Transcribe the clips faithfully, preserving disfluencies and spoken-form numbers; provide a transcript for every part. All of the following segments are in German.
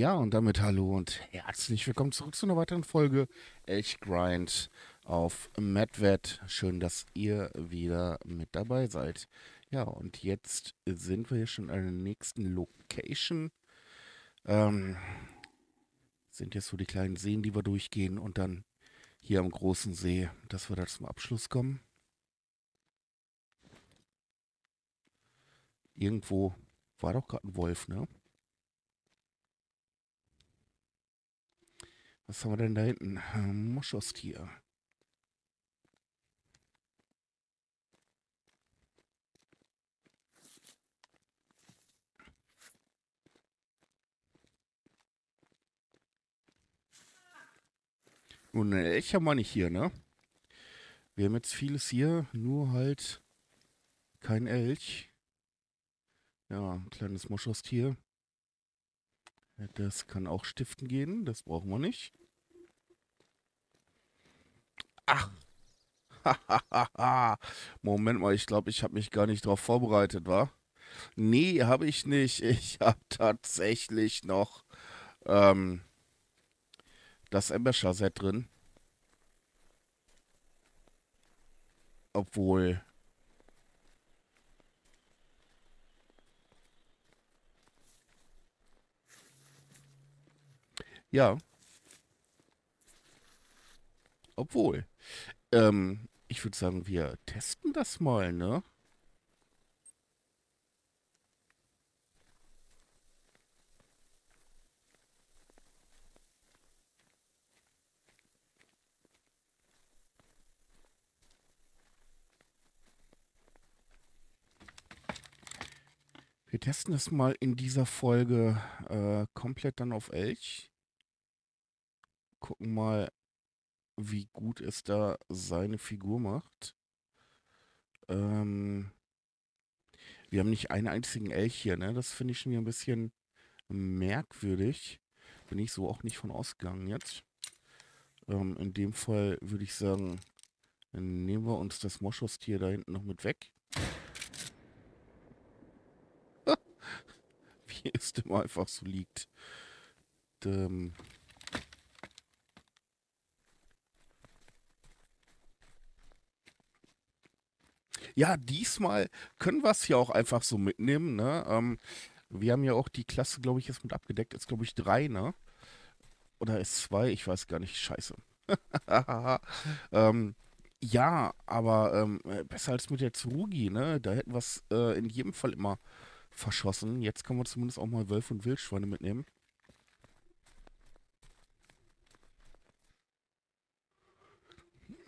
Ja, und damit hallo und herzlich willkommen zurück zu einer weiteren Folge Elchgrind auf MadVet. Schön, dass ihr wieder mit dabei seid. Ja, und jetzt sind wir hier schon an der nächsten Location. Ähm, sind jetzt so die kleinen Seen, die wir durchgehen und dann hier am großen See, dass wir da zum Abschluss kommen. Irgendwo war doch gerade ein Wolf, ne? Was haben wir denn da hinten? Moschustier. Nun, Elch haben wir nicht hier, ne? Wir haben jetzt vieles hier, nur halt kein Elch. Ja, ein kleines Moschustier. Das kann auch stiften gehen, das brauchen wir nicht. Ach. Moment mal, ich glaube, ich habe mich gar nicht darauf vorbereitet, wa? Nee, habe ich nicht. Ich habe tatsächlich noch ähm, das Ember-Set drin. Obwohl... Ja. Obwohl. Ähm, ich würde sagen, wir testen das mal, ne? Wir testen das mal in dieser Folge äh, komplett dann auf Elch. Gucken mal, wie gut es da seine Figur macht. Ähm, wir haben nicht einen einzigen Elch hier, ne? Das finde ich schon wieder ein bisschen merkwürdig. Bin ich so auch nicht von ausgegangen jetzt. Ähm, in dem Fall würde ich sagen, nehmen wir uns das Moschustier da hinten noch mit weg. Wie es dem einfach so liegt. Und, ähm... ja, diesmal können wir es hier auch einfach so mitnehmen, ne? Ähm, wir haben ja auch die Klasse, glaube ich, jetzt mit abgedeckt. Ist, glaube ich, drei, ne? Oder ist zwei? Ich weiß gar nicht. Scheiße. ähm, ja, aber ähm, besser als mit der Tsurugi, ne? Da hätten wir es äh, in jedem Fall immer verschossen. Jetzt können wir zumindest auch mal Wölfe und Wildschweine mitnehmen.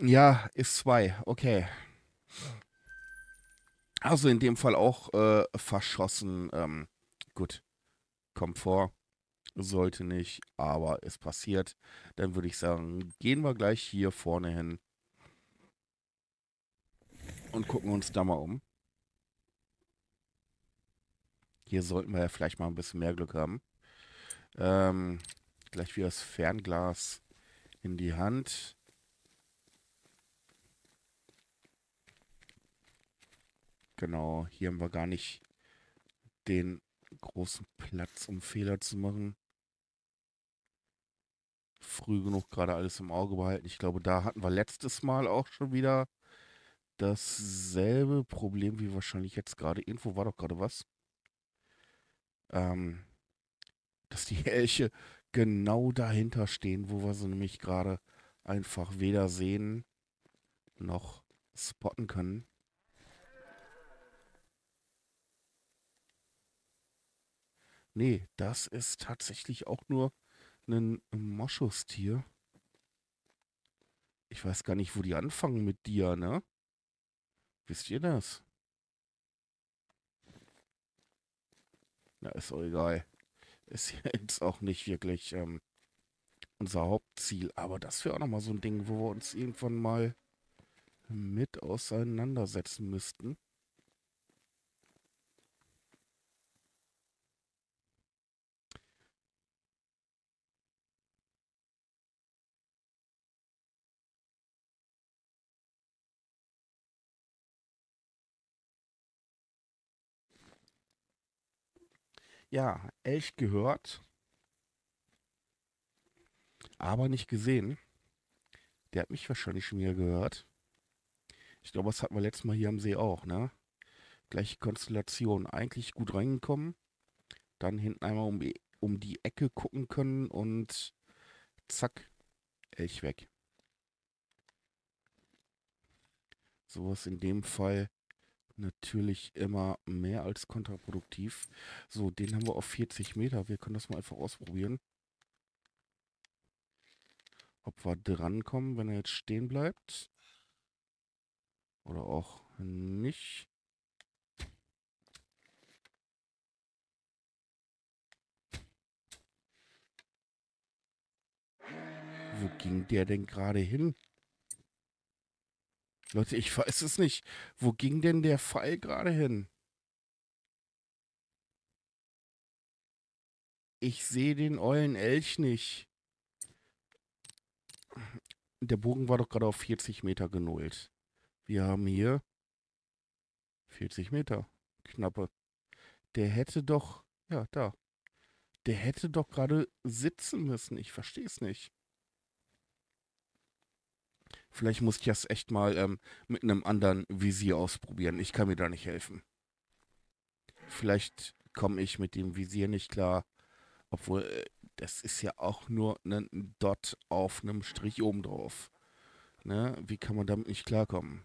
Ja, ist zwei. Okay. Also in dem Fall auch äh, verschossen. Ähm, gut, kommt vor. Sollte nicht, aber es passiert. Dann würde ich sagen, gehen wir gleich hier vorne hin und gucken uns da mal um. Hier sollten wir ja vielleicht mal ein bisschen mehr Glück haben. Ähm, gleich wieder das Fernglas in die Hand. Genau, hier haben wir gar nicht den großen Platz, um Fehler zu machen. Früh genug gerade alles im Auge behalten. Ich glaube, da hatten wir letztes Mal auch schon wieder dasselbe Problem wie wahrscheinlich jetzt gerade. Irgendwo war doch gerade was. Ähm, dass die Elche genau dahinter stehen, wo wir sie nämlich gerade einfach weder sehen noch spotten können. Nee, das ist tatsächlich auch nur ein Moschustier. Ich weiß gar nicht, wo die anfangen mit dir, ne? Wisst ihr das? Na, ist auch egal. Ist jetzt auch nicht wirklich ähm, unser Hauptziel. Aber das wäre auch nochmal so ein Ding, wo wir uns irgendwann mal mit auseinandersetzen müssten. Ja, Elch gehört. aber nicht gesehen. Der hat mich wahrscheinlich schon wieder gehört. Ich glaube, das hatten wir letztes Mal hier am See auch, ne? Gleiche Konstellation. Eigentlich gut reingekommen. Dann hinten einmal um, um die Ecke gucken können und zack, Elch weg. Sowas in dem Fall natürlich immer mehr als kontraproduktiv. So, den haben wir auf vierzig Meter. Wir können das mal einfach ausprobieren. Ob wir drankommen, wenn er jetzt stehen bleibt. Oder auch nicht. Wo ging der denn gerade hin? Leute, ich weiß es nicht. Wo ging denn der Pfeil gerade hin? Ich sehe den ollen Elch nicht. Der Bogen war doch gerade auf vierzig Meter genullt. Wir haben hier vierzig Meter. Knappe. Der hätte doch... Ja, da. Der hätte doch gerade sitzen müssen. Ich verstehe es nicht. Vielleicht muss ich das echt mal ähm, mit einem anderen Visier ausprobieren. Ich kann mir da nicht helfen. Vielleicht komme ich mit dem Visier nicht klar. Obwohl, äh, das ist ja auch nur ein Dot auf einem Strich oben drauf. Ne? Wie kann man damit nicht klarkommen?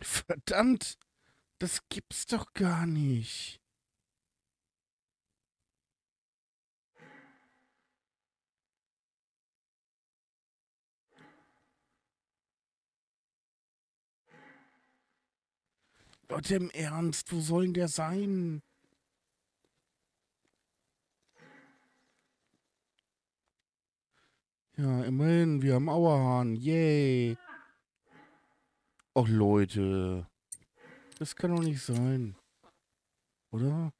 Verdammt! Das gibt's doch gar nicht! Leute, im Ernst, wo soll denn der sein? Ja, immerhin, wir haben Auerhahn. Yay! Och, Leute. Das kann doch nicht sein. Oder?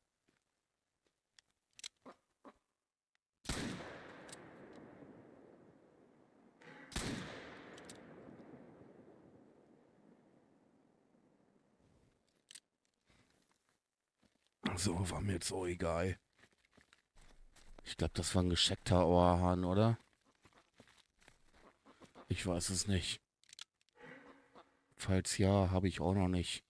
So, war mir jetzt so egal. Ich glaube, das war ein gescheckter Auerhahn, oder? Ich weiß es nicht. Falls ja, habe ich auch noch nicht.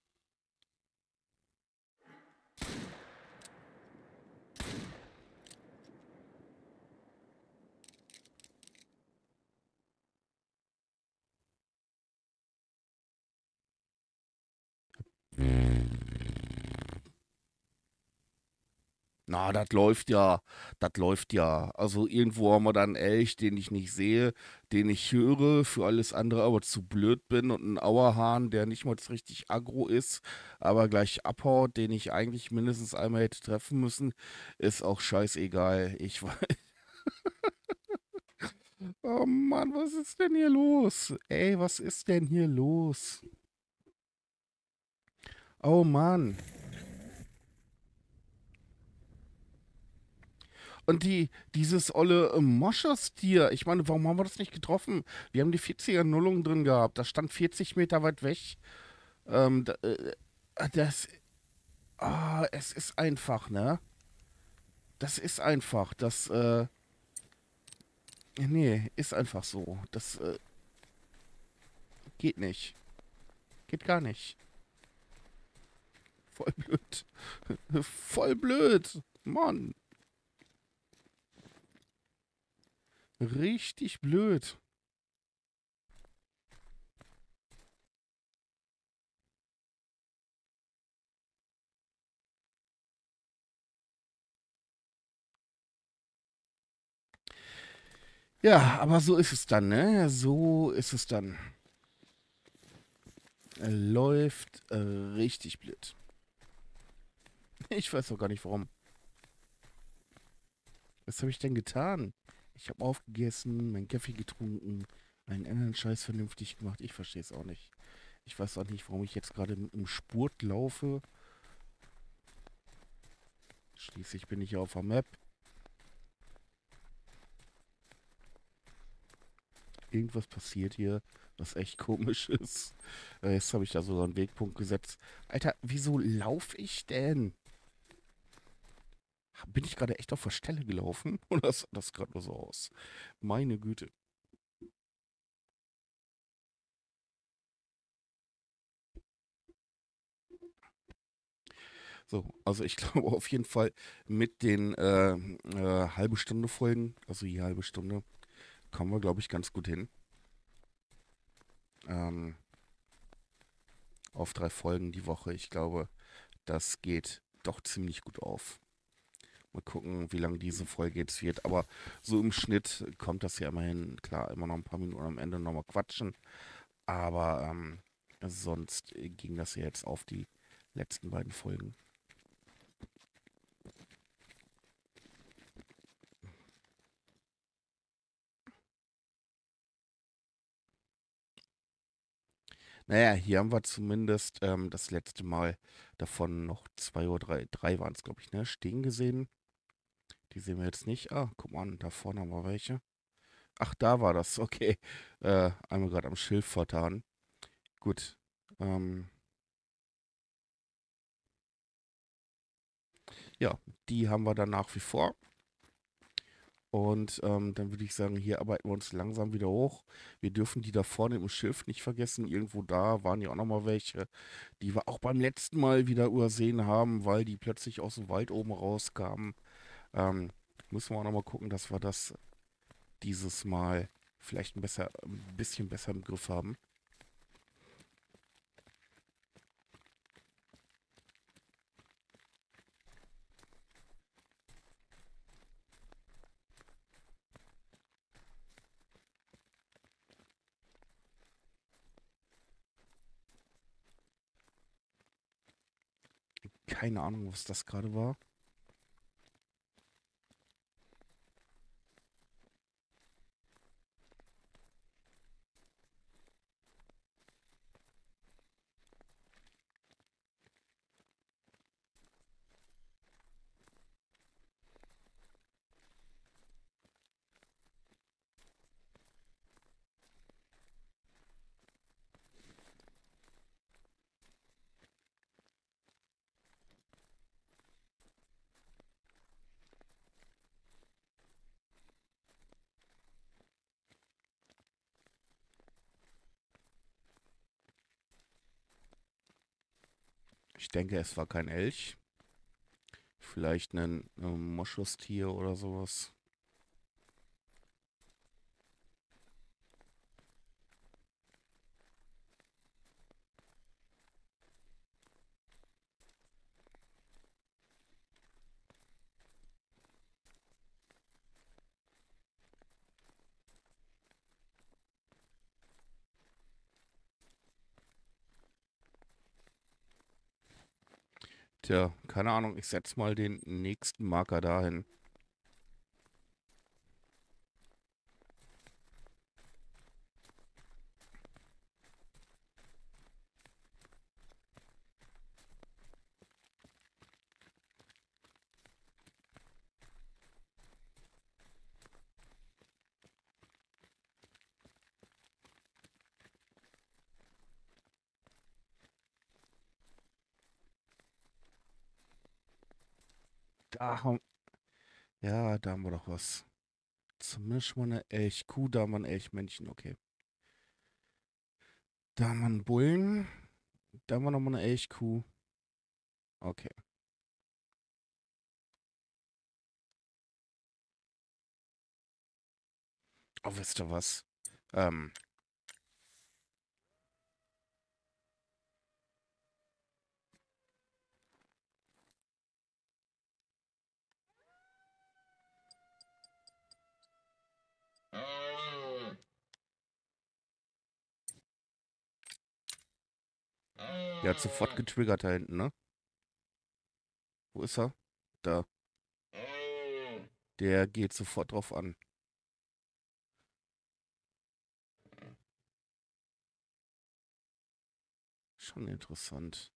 Na, das läuft ja. Das läuft ja. Also irgendwo haben wir dann einen Elch, den ich nicht sehe, den ich höre, für alles andere aber zu blöd bin, und einen Auerhahn, der nicht mal richtig aggro ist, aber gleich abhaut, den ich eigentlich mindestens einmal hätte treffen müssen. Ist auch scheißegal. Ich weiß. Oh Mann, was ist denn hier los? Ey, was ist denn hier los? Oh Mann. Und die, dieses olle äh, Moscherstier, ich meine, warum haben wir das nicht getroffen? Wir haben die vierziger Nullung drin gehabt. Das stand vierzig Meter weit weg. Ähm, da, äh, das. Ah, es ist einfach, ne? Das ist einfach. Das, äh. Nee, ist einfach so. Das, äh. Geht nicht. Geht gar nicht. Voll blöd. Voll blöd. Mann. Richtig blöd. Ja, aber so ist es dann, ne? So ist es dann. Läuft richtig blöd. Ich weiß auch gar nicht, warum. Was habe ich denn getan? Ich habe aufgegessen, meinen Kaffee getrunken, einen anderen Scheiß vernünftig gemacht. Ich verstehe es auch nicht. Ich weiß auch nicht, warum ich jetzt gerade im Spurt laufe. Schließlich bin ich ja auf der Map. Irgendwas passiert hier, was echt komisch ist. Äh, jetzt habe ich da sogar einen Wegpunkt gesetzt. Alter, wieso laufe ich denn? Bin ich gerade echt auf der Stelle gelaufen? Oder sah das gerade nur so aus? Meine Güte. So, also ich glaube auf jeden Fall mit den äh, äh, halbe Stunde Folgen, also die halbe Stunde, kommen wir, glaube ich, ganz gut hin. Ähm, auf drei Folgen die Woche. Ich glaube, das geht doch ziemlich gut auf. Mal gucken, wie lange diese Folge jetzt wird. Aber so im Schnitt kommt das ja immerhin. Klar, immer noch ein paar Minuten am Ende nochmal quatschen. Aber ähm, sonst ging das ja jetzt auf die letzten beiden Folgen. Naja, hier haben wir zumindest ähm, das letzte Mal davon noch zwei oder drei, drei waren es, glaube ich, ne? Stehen gesehen. Die sehen wir jetzt nicht. Ah, guck mal an, da vorne haben wir welche. Ach, da war das, okay. Äh, einmal gerade am Schilf vertan. Gut. Ähm, ja, die haben wir dann nach wie vor. Und ähm, dann würde ich sagen, hier arbeiten wir uns langsam wieder hoch. Wir dürfen die da vorne im Schiff nicht vergessen. Irgendwo da waren ja auch nochmal welche, die wir auch beim letzten Mal wieder übersehen haben, weil die plötzlich aus dem Wald oben rauskamen. Ähm, müssen wir auch nochmal gucken, dass wir das dieses Mal vielleicht ein, besser, ein bisschen besser im Griff haben. Keine Ahnung, was das gerade war. Ich denke, es war kein Elch. Vielleicht ein ähm, Moschustier oder sowas. Tja, keine Ahnung, ich setze mal den nächsten Marker dahin. Ja, da haben wir doch was. Zumindest mal eine Elchkuh, da haben wir ein Elchmännchen, okay. Da haben wir einen Bullen. Da haben wir nochmal eine Elchkuh. Okay. Oh, wisst ihr was? Ähm... Der hat sofort getriggert da hinten, ne? Wo ist er? Da. Der geht sofort drauf an. Schon interessant.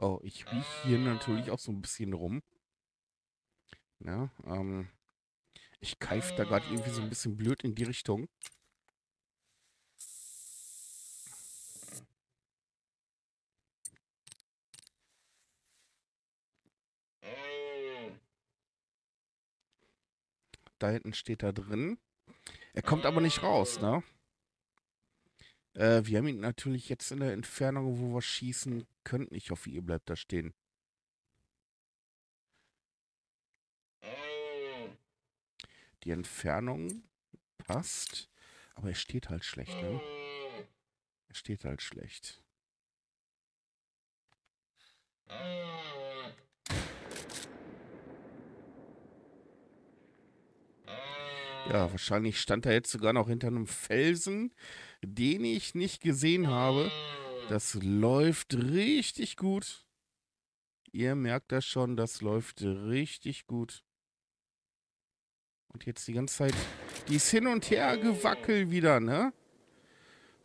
Oh, ich rieche hier natürlich auch so ein bisschen rum. Na, ähm, ich keife da gerade irgendwie so ein bisschen blöd in die Richtung. Da hinten steht er drin. Er kommt aber nicht raus, ne? Äh, wir haben ihn natürlich jetzt in der Entfernung, wo wir schießen könnten. Ich hoffe, ihr bleibt da stehen. Die Entfernung passt. Aber er steht halt schlecht, ne? Er steht halt schlecht. Ja, wahrscheinlich stand er jetzt sogar noch hinter einem Felsen, den ich nicht gesehen habe. Das läuft richtig gut. Ihr merkt das schon, das läuft richtig gut. Und jetzt die ganze Zeit, die ist hin und her gewackelt wieder, ne?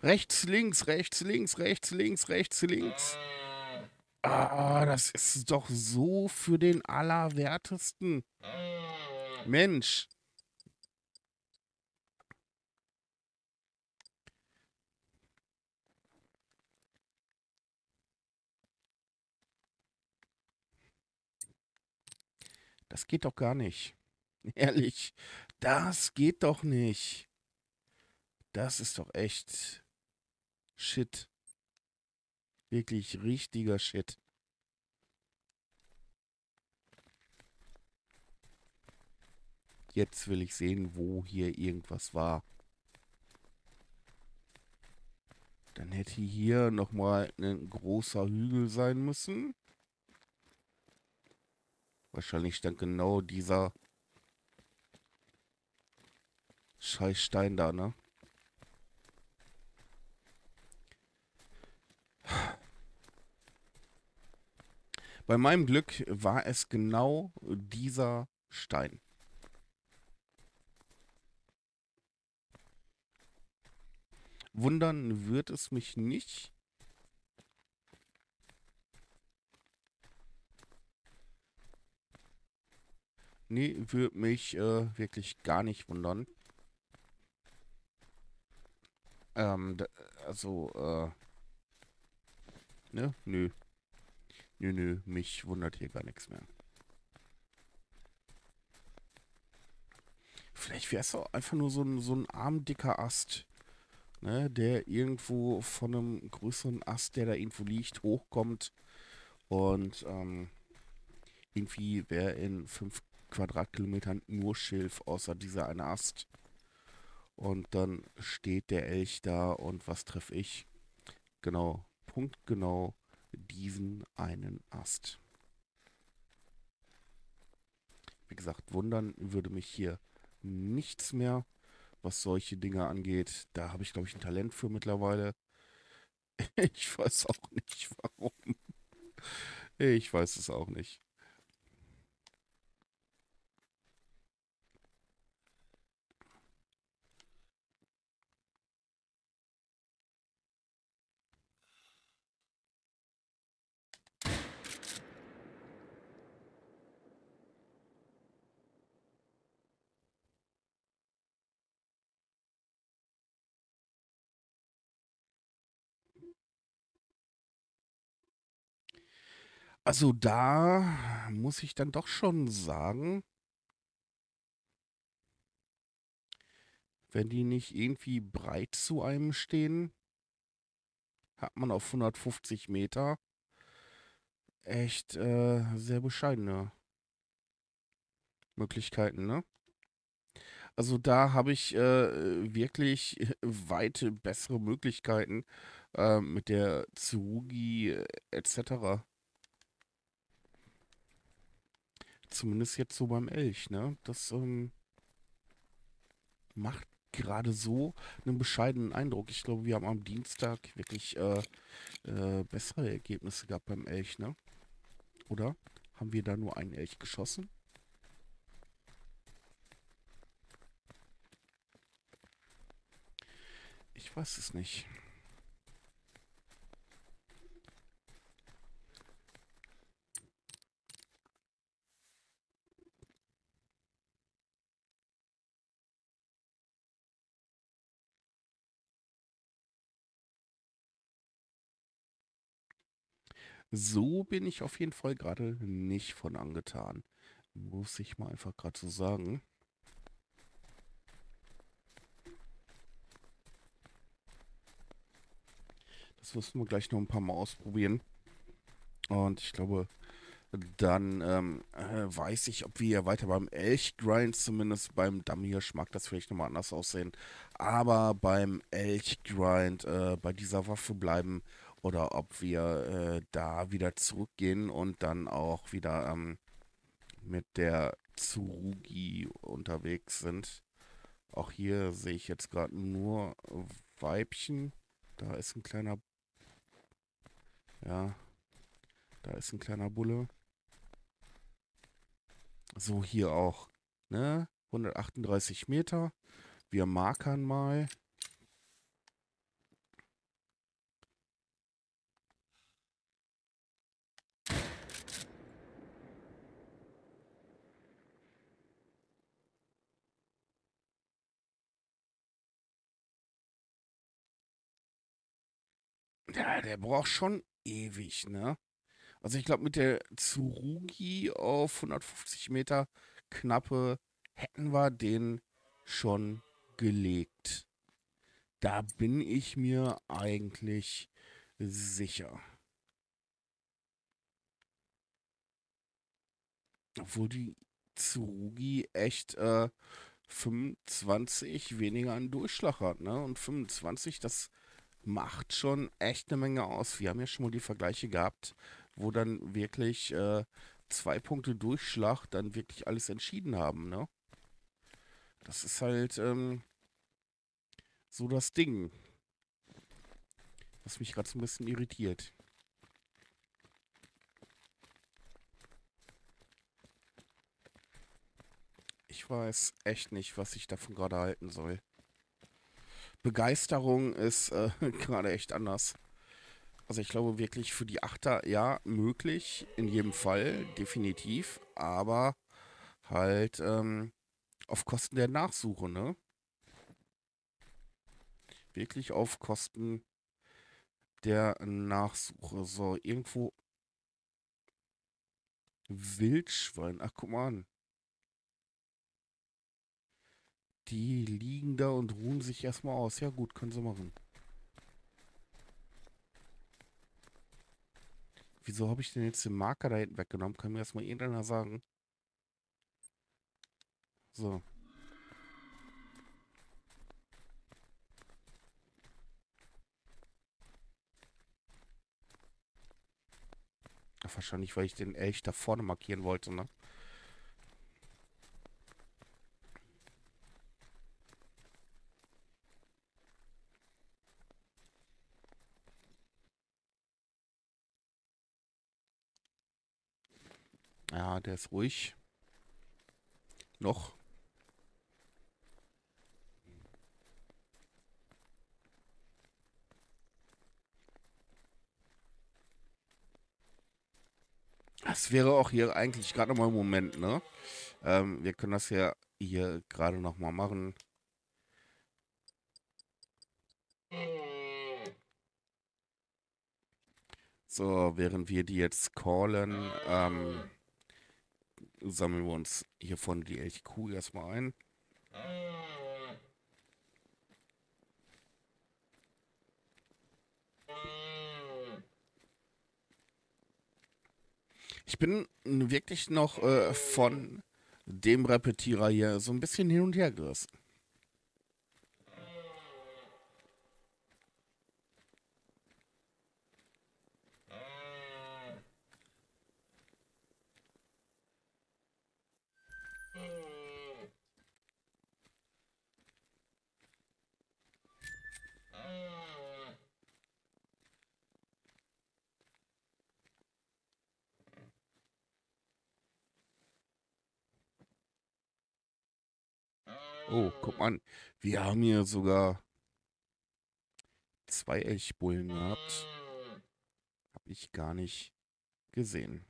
Rechts, links, rechts, links, rechts, links, rechts, links. Ah, das ist doch so für den Allerwertesten. Mensch. Das geht doch gar nicht. Ehrlich, das geht doch nicht. Das ist doch echt Shit. Wirklich richtiger Shit. Jetzt will ich sehen, wo hier irgendwas war. Dann hätte hier nochmal ein großer Hügel sein müssen. Wahrscheinlich stand genau dieser Scheißstein da, ne? Bei meinem Glück war es genau dieser Stein. Wundern wird es mich nicht. Nee, würde mich äh, wirklich gar nicht wundern. Ähm, da, also, äh, ne? Nö. Nö, nö, mich wundert hier gar nichts mehr. Vielleicht wäre es auch einfach nur so ein, so ein armdicker Ast, ne? Der irgendwo von einem größeren Ast, der da irgendwo liegt, hochkommt. Und, ähm, irgendwie wäre in fünf Quadratkilometern nur Schilf, außer dieser eine Ast. Und dann steht der Elch da und was treffe ich? Genau, punktgenau diesen einen Ast. Wie gesagt, wundern würde mich hier nichts mehr, was solche Dinge angeht. Da habe ich, glaube ich, ein Talent für mittlerweile. Ich weiß auch nicht, warum. Ich weiß es auch nicht. Also da muss ich dann doch schon sagen, wenn die nicht irgendwie breit zu einem stehen, hat man auf hundertfünfzig Meter echt äh, sehr bescheidene Möglichkeiten, ne? Also da habe ich äh, wirklich weit bessere Möglichkeiten äh, mit der Tsurugi et cetera Zumindest jetzt so beim Elch, ne? Das ähm, macht gerade so einen bescheidenen Eindruck. Ich glaube, wir haben am Dienstag wirklich äh, äh, bessere Ergebnisse gehabt beim Elch, ne? Oder? Haben wir da nur einen Elch geschossen? Ich weiß es nicht. so bin ich auf jeden Fall gerade nicht von angetan. Muss ich mal einfach gerade so sagen. Das müssen wir gleich noch ein paar Mal ausprobieren. Und ich glaube, dann ähm, äh, weiß ich, ob wir weiter beim Elchgrind, zumindest beim Dummy-Hirsch, mag das vielleicht nochmal anders aussehen. Aber beim Elchgrind äh, bei dieser Waffe bleiben oder ob wir äh, da wieder zurückgehen und dann auch wieder ähm, mit der Tsurugi unterwegs sind. Auch hier sehe ich jetzt gerade nur Weibchen. Da ist ein kleiner... Ja, da ist ein kleiner Bulle. So, hier auch, ne? hundertachtunddreißig Meter. Wir markern mal. Ja, der braucht schon ewig, ne? Also ich glaube, mit der Tsurugi auf hundertfünfzig Meter Knappe hätten wir den schon gelegt. Da bin ich mir eigentlich sicher. Obwohl die Tsurugi echt äh, fünfundzwanzig weniger an Durchschlag hat, ne? Und fünfundzwanzig, das macht schon echt eine Menge aus. Wir haben ja schon mal die Vergleiche gehabt, wo dann wirklich äh, zwei Punkte Durchschlag dann wirklich alles entschieden haben, ne? Das ist halt ähm, so das Ding, was mich gerade so ein bisschen irritiert. Ich weiß echt nicht, was ich davon gerade halten soll. Begeisterung ist äh, gerade echt anders. Also ich glaube wirklich für die Achter, ja, möglich, in jedem Fall, definitiv, aber halt ähm, auf Kosten der Nachsuche, ne? Wirklich auf Kosten der Nachsuche. So, irgendwo Wildschwein, ach guck mal an. Die liegen da und ruhen sich erstmal aus. Ja gut, können sie machen. Wieso habe ich denn jetzt den Marker da hinten weggenommen? Kann mir das mal irgendeiner sagen? So. Ach, wahrscheinlich, weil ich den Elch da vorne markieren wollte, ne? Ja, der ist ruhig. Noch. Das wäre auch hier eigentlich gerade nochmal ein Moment, ne? Ähm, wir können das ja hier gerade nochmal machen. So, während wir die jetzt callen, ähm... sammeln wir uns hier vorne die Elchkuh erstmal ein. Ich bin wirklich noch äh, von dem Repetierer hier so ein bisschen hin und her gerissen. Oh, guck mal an. Wir haben hier sogar zwei Elchbullen gehabt. Hab ich gar nicht gesehen.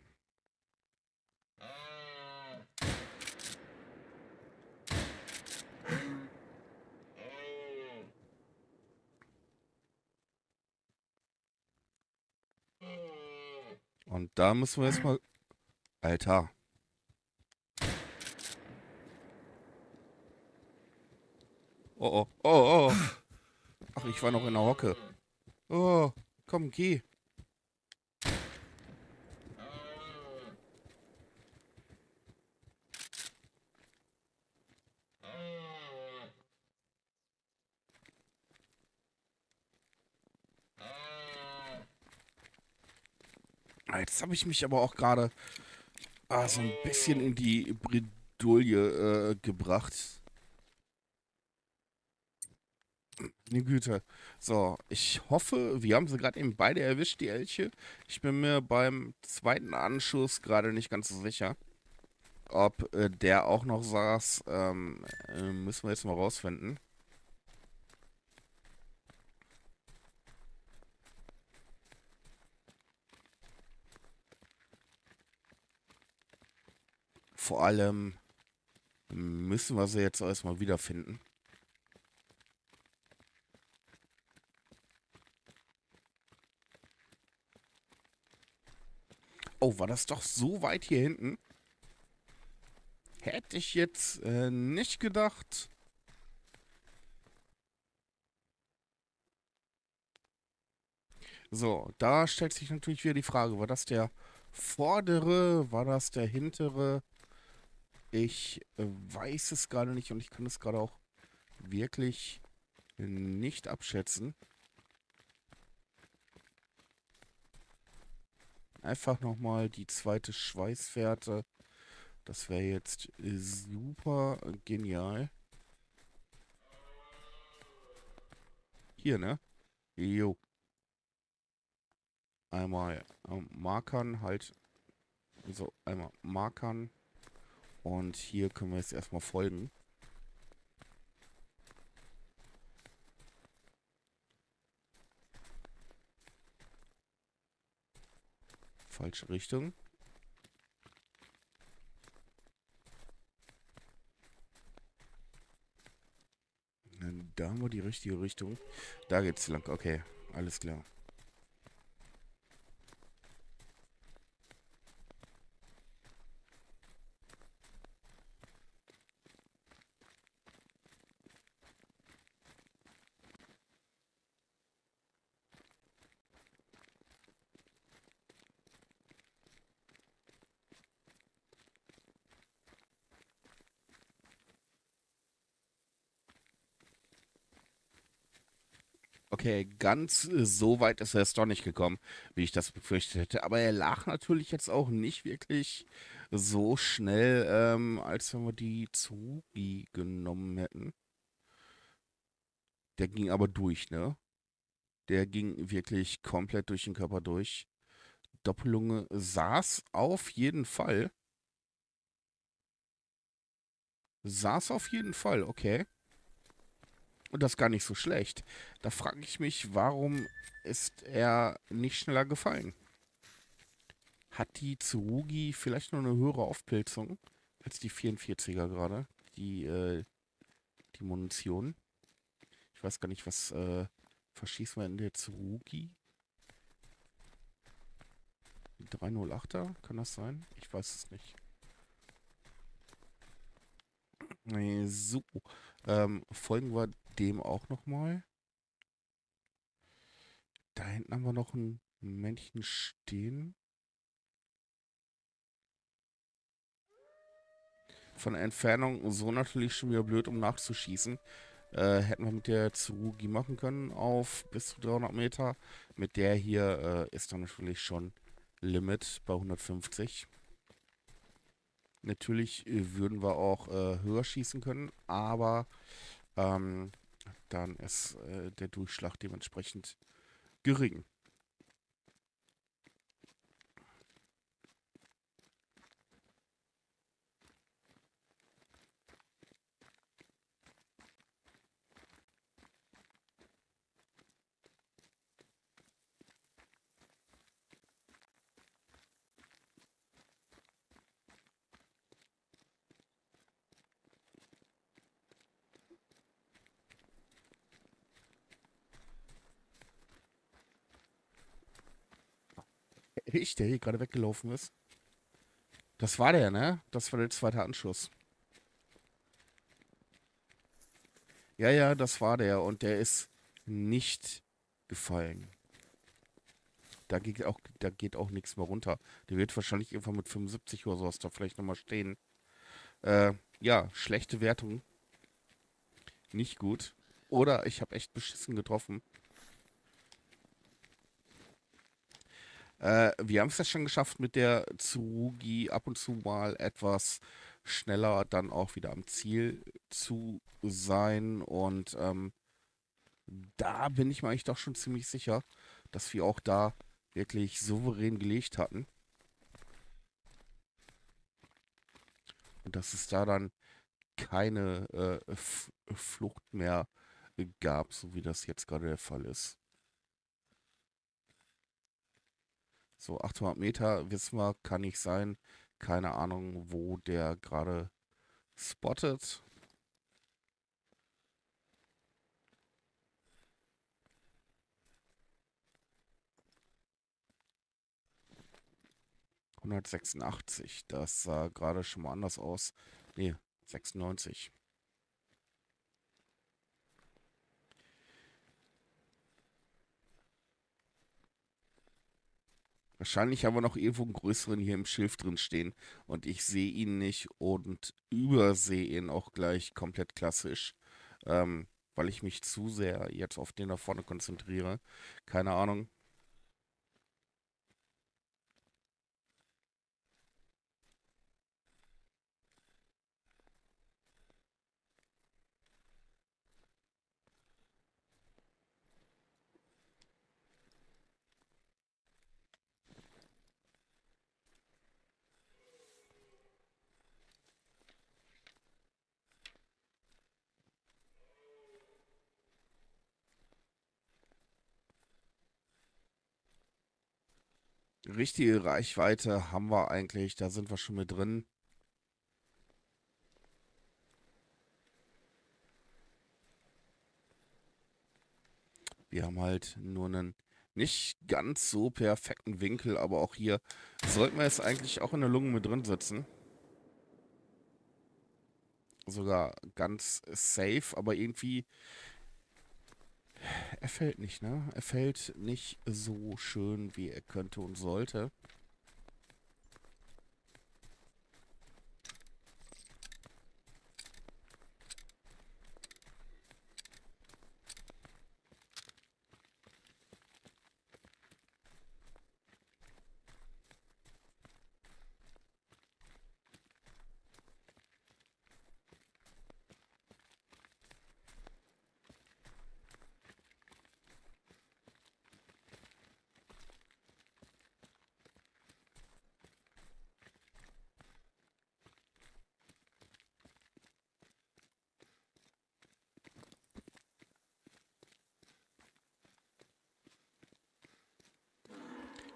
Und da müssen wir jetzt mal... Alter. Oh, oh, oh, oh. Ach, ich war noch in der Hocke. Oh, komm, geh. Jetzt habe ich mich aber auch gerade ah, so ein bisschen in die Bredouille äh, gebracht. Meine Güte. So, ich hoffe, wir haben sie gerade eben beide erwischt, die Elche. Ich bin mir beim zweiten Anschuss gerade nicht ganz so sicher, ob äh, der auch noch saß. Ähm, äh, müssen wir jetzt mal rausfinden. Vor allem müssen wir sie jetzt erstmal wiederfinden. Oh, war das doch so weit hier hinten? Hätte ich jetzt äh, nicht gedacht. So, da stellt sich natürlich wieder die Frage, war das der vordere, war das der hintere? Ich weiß es gerade nicht und ich kann es gerade auch wirklich nicht abschätzen. Einfach nochmal die zweite Schweißfährte. Das wäre jetzt super genial. Hier, ne? Jo. Einmal markern, halt. So, einmal markern. Und hier können wir jetzt erstmal folgen. Falsche Richtung. Da haben wir die richtige Richtung. Da geht's lang. Okay, alles klar. Okay, ganz so weit ist er jetzt doch nicht gekommen, wie ich das befürchtet hätte. Aber er lag natürlich jetzt auch nicht wirklich so schnell, ähm, als wenn wir die Tsurugi genommen hätten. Der ging aber durch, ne? Der ging wirklich komplett durch den Körper durch. Doppellunge saß auf jeden Fall. Saß auf jeden Fall, okay. Und das gar nicht so schlecht. Da frage ich mich, warum ist er nicht schneller gefallen? Hat die Tsurugi vielleicht noch eine höhere Aufpilzung als die vierundvierziger gerade? Die, äh, die Munition. Ich weiß gar nicht, was äh, verschießt man in der Tsurugi? Die dreihundertachter? Kann das sein? Ich weiß es nicht. Nee, so. Ähm, folgen wir dem auch nochmal. Da hinten haben wir noch ein Männchen stehen. Von der Entfernung so natürlich schon wieder blöd, um nachzuschießen. Äh, hätten wir mit der Tsurugi machen können auf bis zu dreihundert Meter. Mit der hier äh, ist dann natürlich schon Limit bei hundertfünfzig. Natürlich würden wir auch äh, höher schießen können, aber ähm, dann ist äh, der Durchschlag dementsprechend gering. Ich, der hier gerade weggelaufen ist. Das war der, ne? Das war der zweite Anschuss. Ja, ja, das war der. Und der ist nicht gefallen. Da geht auch, da geht auch nichts mehr runter. Der wird wahrscheinlich irgendwann mit fünfundsiebzig oder sowas da vielleicht nochmal stehen. Äh, ja, schlechte Wertung. Nicht gut. Oder ich habe echt beschissen getroffen. Äh, wir haben es ja schon geschafft, mit der Tsurugi ab und zu mal etwas schneller dann auch wieder am Ziel zu sein. Und ähm, da bin ich mir eigentlich doch schon ziemlich sicher, dass wir auch da wirklich souverän gelegt hatten. Und dass es da dann keine äh, Flucht mehr gab, so wie das jetzt gerade der Fall ist. So, achthundert Meter, wissen wir, kann nicht sein. Keine Ahnung, wo der gerade spottet. hundertsechsundachtzig, das sah gerade schon mal anders aus. Ne, sechsundneunzig. Wahrscheinlich haben wir noch irgendwo einen größeren hier im Schilf drin stehen und ich sehe ihn nicht und übersehe ihn auch gleich komplett klassisch, ähm, weil ich mich zu sehr jetzt auf den da vorne konzentriere. Keine Ahnung. Richtige Reichweite haben wir eigentlich, da sind wir schon mit drin. Wir haben halt nur einen nicht ganz so perfekten Winkel, aber auch hier sollten wir jetzt eigentlich auch in der Lunge mit drin sitzen. Sogar ganz safe, aber irgendwie... Er fällt nicht, ne? Er fällt nicht so schön, wie er könnte und sollte.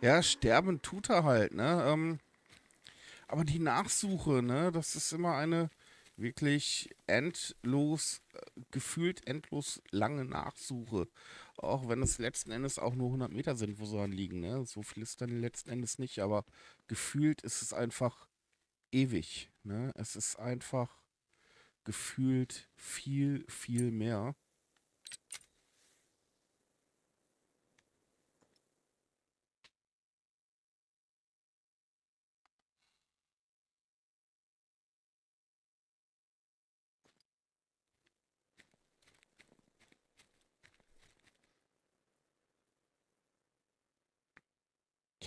Ja, sterben tut er halt, ne? Ähm, aber die Nachsuche, ne? Das ist immer eine wirklich endlos, äh, gefühlt endlos lange Nachsuche. Auch wenn es letzten Endes auch nur hundert Meter sind, wo sie dann liegen, ne? So viel ist dann letzten Endes nicht, aber gefühlt ist es einfach ewig, ne? Es ist einfach gefühlt viel, viel mehr.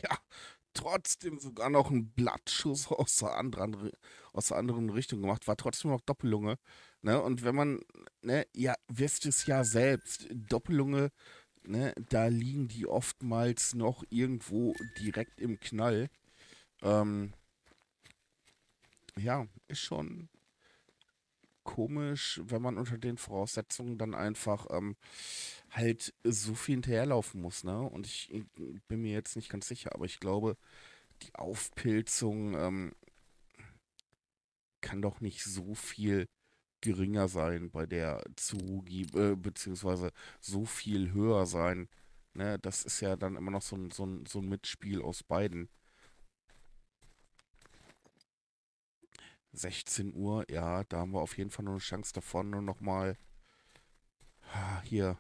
Ja, trotzdem sogar noch einen Blattschuss aus der anderen, aus der anderen Richtung gemacht. War trotzdem noch Doppellunge. Ne? Und wenn man, ne, ja, wisst es ja selbst, Doppellunge, ne, da liegen die oftmals noch irgendwo direkt im Knall. Ähm, ja, ist schon komisch, wenn man unter den Voraussetzungen dann einfach ähm, halt so viel hinterherlaufen muss, ne? Und ich, ich bin mir jetzt nicht ganz sicher, aber ich glaube, die Aufpilzung ähm, kann doch nicht so viel geringer sein bei der Tsurugi, äh, beziehungsweise so viel höher sein Ne, das ist ja dann immer noch so ein, so ein, so ein Mitspiel aus beiden. sechzehn Uhr, ja, da haben wir auf jeden Fall noch eine Chance davon. Nur nochmal hier.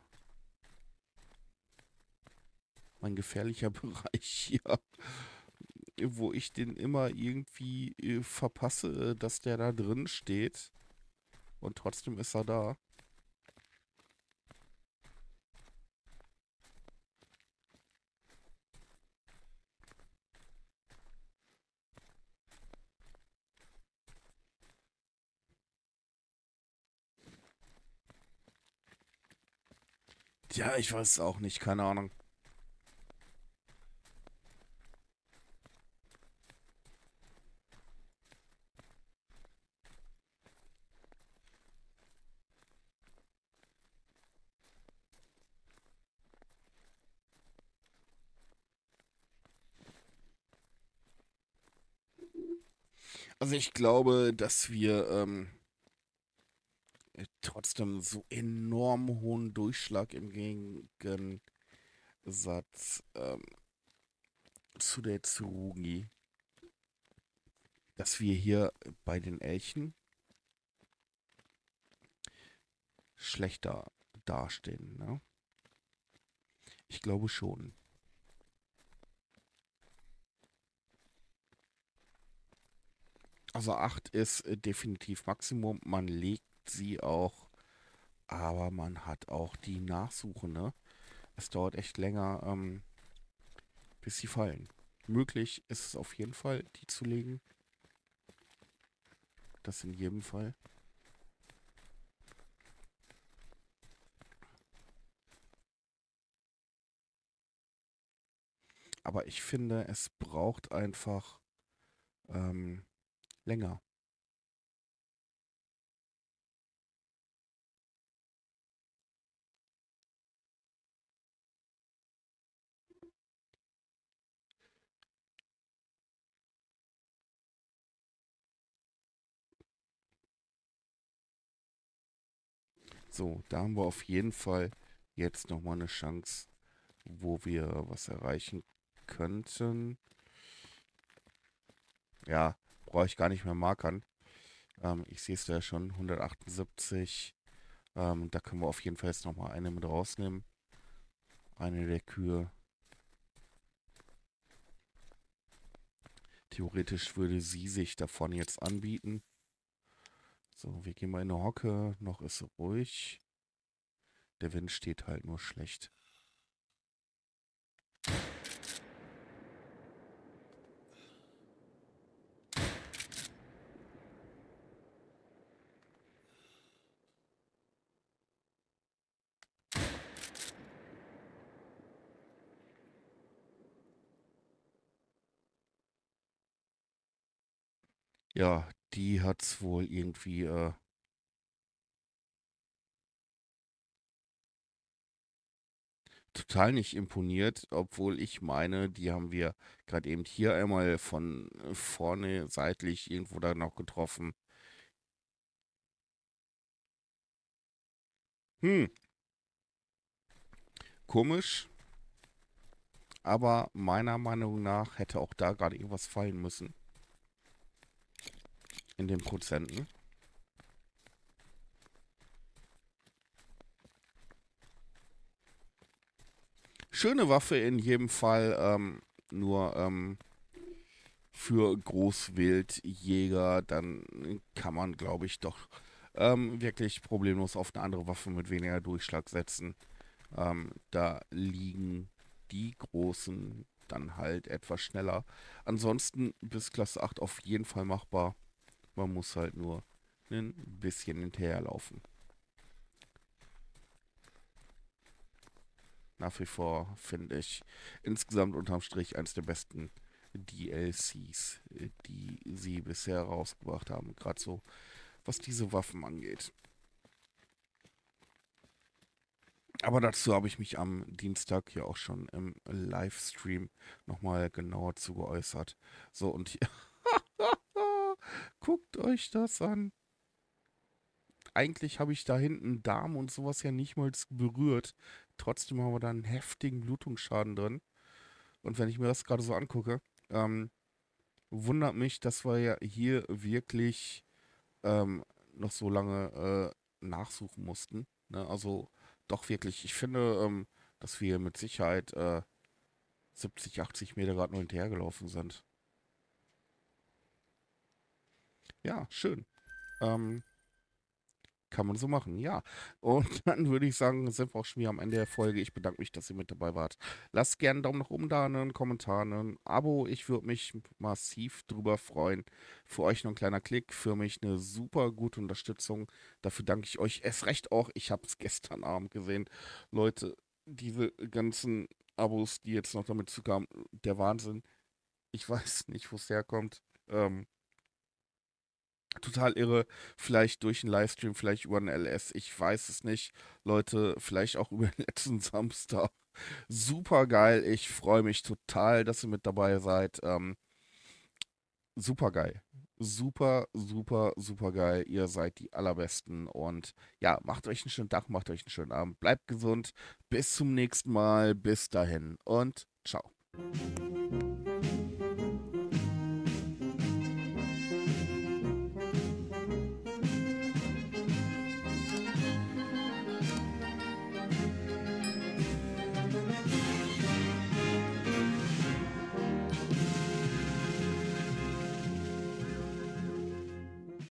Mein gefährlicher Bereich hier, wo ich den immer irgendwie äh, verpasse, dass der da drin steht. Und trotzdem ist er da. Ja, ich weiß es auch nicht, keine Ahnung. Also ich glaube, dass wir ähm, trotzdem so enorm hohen Durchschlag im Gegensatz ähm, zu der Tsurugi, dass wir hier bei den Elchen schlechter dastehen. Ne? Ich glaube schon. Also acht ist äh, definitiv Maximum. Man legt sie auch, aber man hat auch die Nachsuche, ne? Es dauert echt länger, ähm, bis sie fallen. Möglich ist es auf jeden Fall, die zu legen. Das in jedem Fall. Aber ich finde, es braucht einfach ähm, länger. So, da haben wir auf jeden Fall jetzt nochmal eine Chance, wo wir was erreichen könnten. Ja, brauche ich gar nicht mehr markern. Ähm, ich sehe es da ja schon, hundertachtundsiebzig. Ähm, da können wir auf jeden Fall jetzt nochmal eine mit rausnehmen. Eine der Kühe. Theoretisch würde sie sich davon jetzt anbieten. So, wir gehen mal in eine Hocke. Noch ist ruhig. Der Wind steht halt nur schlecht. Ja, die hat's wohl irgendwie äh, total nicht imponiert, obwohl ich meine, die haben wir gerade eben hier einmal von vorne seitlich irgendwo da noch getroffen. Hm. Komisch. Aber meiner Meinung nach hätte auch da gerade irgendwas fallen müssen. In den Prozenten. Schöne Waffe in jedem Fall, ähm, nur ähm, für Großwildjäger, dann kann man, glaube ich, doch ähm, wirklich problemlos auf eine andere Waffe mit weniger Durchschlag setzen. Ähm, da liegen die großen dann halt etwas schneller. Ansonsten bis Klasse acht auf jeden Fall machbar. Man muss halt nur ein bisschen hinterherlaufen. Nach wie vor finde ich insgesamt unterm Strich eines der besten D L Cs, die sie bisher rausgebracht haben. Gerade so, was diese Waffen angeht. Aber dazu habe ich mich am Dienstag ja auch schon im Livestream nochmal genauer zu geäußert. So, und hier... Guckt euch das an. Eigentlich habe ich da hinten Darm und sowas ja nicht mal berührt. Trotzdem haben wir da einen heftigen Blutungsschaden drin. Und wenn ich mir das gerade so angucke, ähm, wundert mich, dass wir ja hier wirklich ähm, noch so lange äh, nachsuchen mussten. Ne? Also doch wirklich, ich finde, ähm, dass wir mit Sicherheit äh, siebzig, achtzig Meter gerade nur hinterhergelaufen sind. Ja, schön. Ähm, kann man so machen, ja. Und dann würde ich sagen, sind wir auch schon wieder am Ende der Folge. Ich bedanke mich, dass ihr mit dabei wart. Lasst gerne einen Daumen nach oben da, einen Kommentar, ein Abo. Ich würde mich massiv drüber freuen. Für euch noch ein kleiner Klick, für mich eine super gute Unterstützung. Dafür danke ich euch erst recht auch. Ich habe es gestern Abend gesehen. Leute, diese ganzen Abos, die jetzt noch damit zukamen, der Wahnsinn. Ich weiß nicht, wo es herkommt. Ähm, Total irre, vielleicht durch einen Livestream, vielleicht über einen L S, ich weiß es nicht. Leute, vielleicht auch über den letzten Samstag. Super geil, ich freue mich total, dass ihr mit dabei seid. Ähm, super geil. Super, super, super geil. Ihr seid die Allerbesten. Und ja, macht euch einen schönen Tag, macht euch einen schönen Abend. Bleibt gesund. Bis zum nächsten Mal. Bis dahin und ciao.